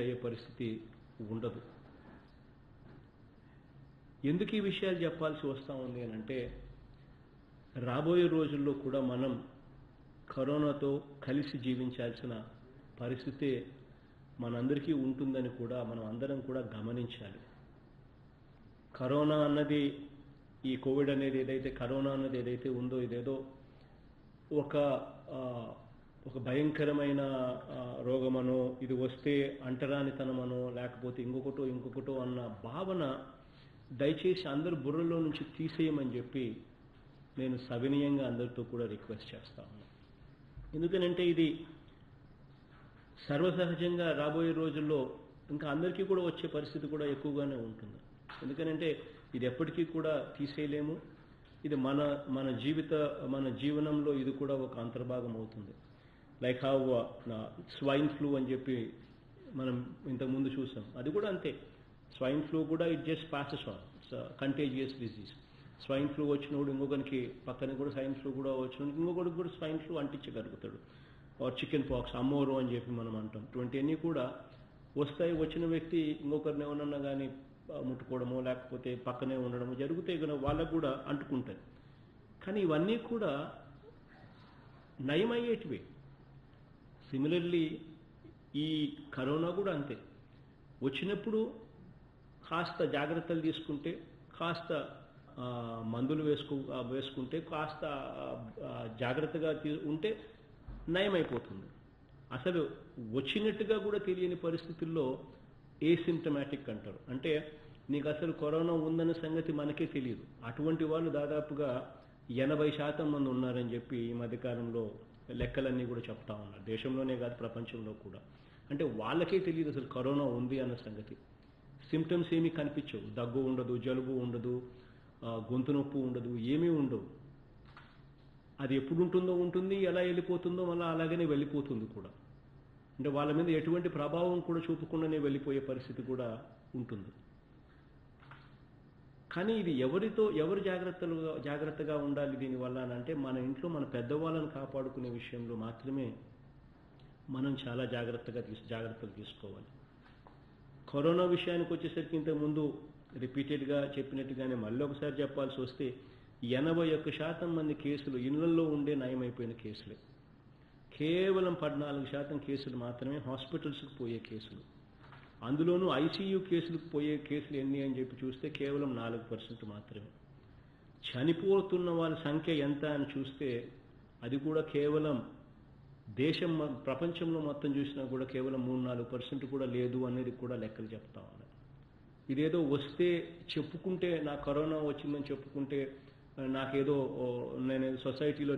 పరిస్థితి ఉండదు. ఎందుకు ఈ విషయాలు చెప్పాల్సి వస్తా ఉంది అని అంటే, రాబోయే రోజుల్లో కూడా మనం కరోనాతో కలిసి జీవించాల్సిన పరిస్థితి మనందరికీ ఉంటుందని కూడా మనం అందరం కూడా గమనించాలి. కరోనా అన్నది, ఈ కోవిడ్ అనేది ఏదైతే కరోనా అన్నది ఏదైతే ఉందో, ఇదేదో ఒక భయంకరమైన రోగమనో, ఇది వస్తే అంటరానితనమనో, లేకపోతే ఇంకొకటో అన్న భావన దయచేసి అందరు బుర్రలో నుంచి తీసేయమని చెప్పి నేను సవినయంగా అందరితో కూడా రిక్వెస్ట్ చేస్తా ఉన్నాను. ఎందుకనంటే ఇది సర్వసహజంగా రాబోయే రోజుల్లో ఇంకా అందరికీ కూడా వచ్చే పరిస్థితి కూడా ఎక్కువగానే ఉంటుంది. ఎందుకనంటే ఇది ఎప్పటికీ కూడా తీసేయలేము. ఇది మన జీవనంలో ఇది కూడా ఒక అంతర్భాగం అవుతుంది. లైక్ హౌ స్వైన్ ఫ్లూ అని చెప్పి మనం ఇంతకుముందు చూసాం, అది కూడా అంతే. స్వైన్ ఫ్లూ కూడా it just passes on, it's contagious disease. Swine flu వచ్చినప్పుడు ఇంకొకరికి పక్కన కూడా స్వైన్ ఫ్లూ కూడా వచ్చినప్పుడు ఇంకొకరికి కూడా స్వైన్ ఫ్లూ అంటించగలుగుతాడు. ఆర్ చికెన్ పాక్స్, అమ్మోరు అని చెప్పి మనం అంటాం. ఇటువంటివన్నీ కూడా వస్తాయి. వచ్చిన వ్యక్తి ఇంకొకరిని ఏమన్నా కానీ ముట్టుకోవడమో లేకపోతే పక్కనే ఉండడమో జరిగితే కనుక వాళ్ళకు కూడా అంటుకుంటారు. కానీ ఇవన్నీ కూడా నయమయ్యేటివే. సిమిలర్లీ ఈ కరోనా కూడా అంతే. వచ్చినప్పుడు కాస్త జాగ్రత్తలు తీసుకుంటే, కాస్త మందులు వేసుకుంటే, కాస్త జాగ్రత్తగా ఉంటే నయమైపోతుంది. అసలు వచ్చినట్టుగా కూడా తెలియని పరిస్థితుల్లో ఏసిమ్టమాటిక్ అంటారు. అంటే నీకు అసలు కరోనా ఉందనే సంగతి మనకే తెలియదు. అటువంటి వాళ్ళు దాదాపుగా 80% మంది ఉన్నారని చెప్పి ఈ మధ్యకాలంలో లెక్కలన్నీ కూడా చెప్తా ఉన్నారు, దేశంలోనే కాదు ప్రపంచంలో కూడా. అంటే వాళ్ళకే తెలియదు అసలు కరోనా ఉంది అన్న సంగతి. సిమ్టమ్స్ ఏమీ కనిపించవు, దగ్గు ఉండదు, జలుబు ఉండదు, గొంతు నొప్పి ఉండదు, ఏమీ ఉండవు. అది ఎప్పుడు ఉంటుందో ఉంటుంది, ఎలా వెళ్ళిపోతుందో మళ్ళీ అలాగనే వెళ్ళిపోతుంది కూడా. అంటే వాళ్ళ మీద ఎటువంటి ప్రభావం కూడా చూపకుండానే వెళ్ళిపోయే పరిస్థితి కూడా ఉంటుంది. కానీ ఇది ఎవరు జాగ్రత్తగా ఉండాలి దీనివల్ల అని అంటే, మన ఇంట్లో మన పెద్దవాళ్ళని కాపాడుకునే విషయంలో మాత్రమే మనం చాలా జాగ్రత్తలు తీసుకోవాలి. కరోనా విషయానికి వచ్చేసరికి ఇంతకుముందు రిపీటెడ్గా చెప్పినట్టుగానే మళ్ళీ ఒకసారి చెప్పాల్సి వస్తే, 81% మంది కేసులు ఇళ్లలో ఉండే నయమైపోయిన కేసులే. కేవలం 14% కేసులు మాత్రమే హాస్పిటల్స్కి పోయే కేసులు. అందులోనూ ICU కేసులకు పోయే కేసులు ఎన్ని అని చెప్పి చూస్తే కేవలం 4% మాత్రమే. చనిపోతున్న వాళ్ళ సంఖ్య ఎంత అని చూస్తే అది కూడా కేవలం ప్రపంచంలో మొత్తం చూసినా కూడా కేవలం 3-4% కూడా లేదు అనేది కూడా లెక్కలు చెప్తా ఉన్నారు. ఇదేదో వస్తే చెప్పుకుంటే, నా కరోనా వచ్చిందని చెప్పుకుంటే, నాకేదో నేను సొసైటీలో